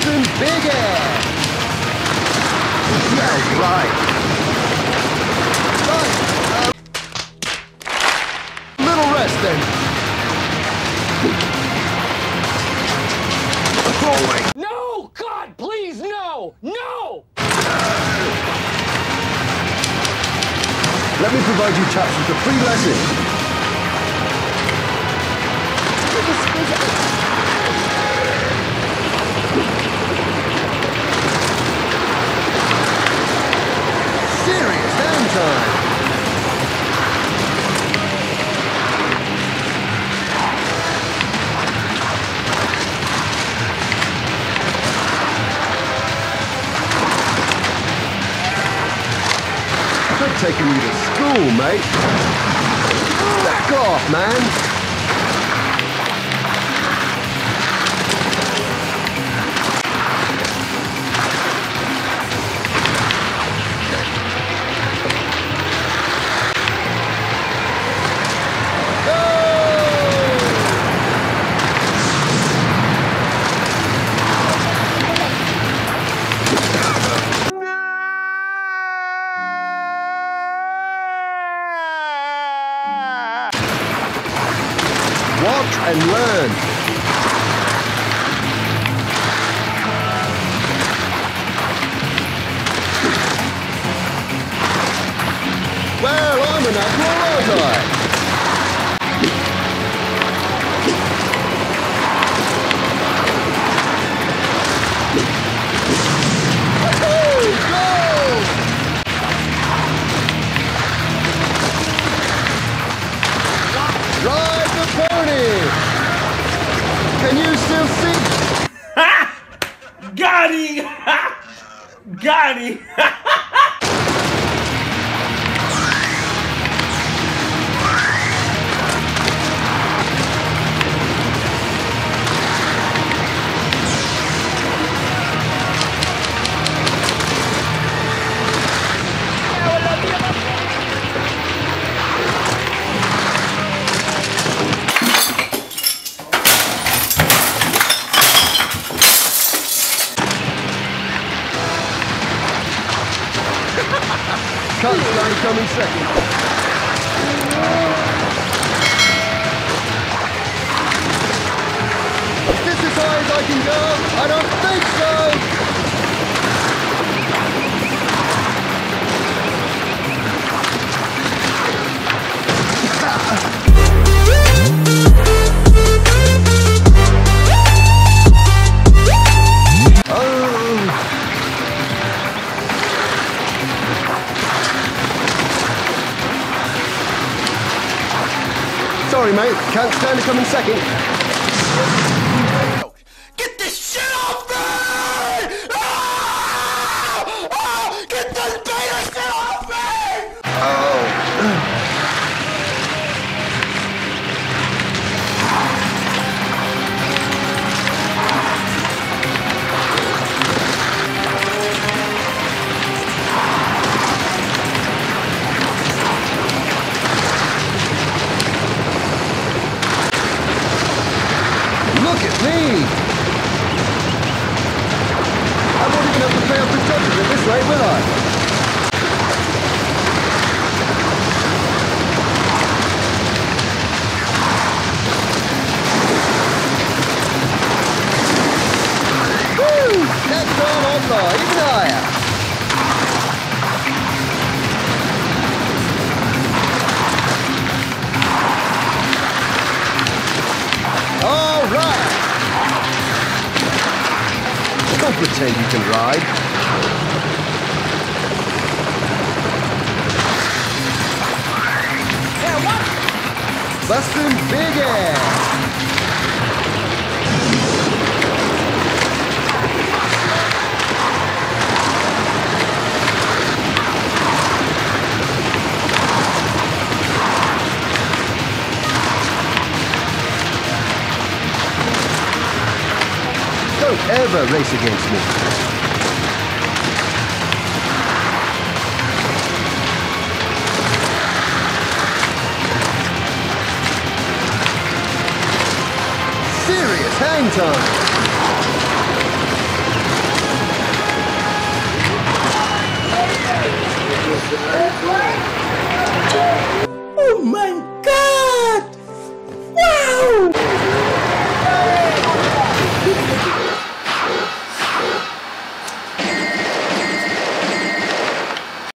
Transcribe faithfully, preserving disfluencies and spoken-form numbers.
Justin Biggs. That's right. But, uh, little rest then. Oh, no! God, please, no! No! Let me provide you chaps with a free lesson. Serious downtime. Quit taking you to school, mate. Back off, man. Watch and learn. Well, I'm an admiral, aren't I? Woohoo! Go! Drive the pony! Can you still see? Got him! Got him! Touchdown coming second. Is this as high as I can go? I don't think so! Sorry, mate. Can't stand to come in second. Get this shit off me! Oh! Oh! Get this beta shit off me! Look at me! I won't even have to pay off the judges at this rate, will I? Woo! That's on online, even higher! Don't pretend you can ride. Yeah, what? Justin Biggs. Don't ever race against me. Serious hang time. Good.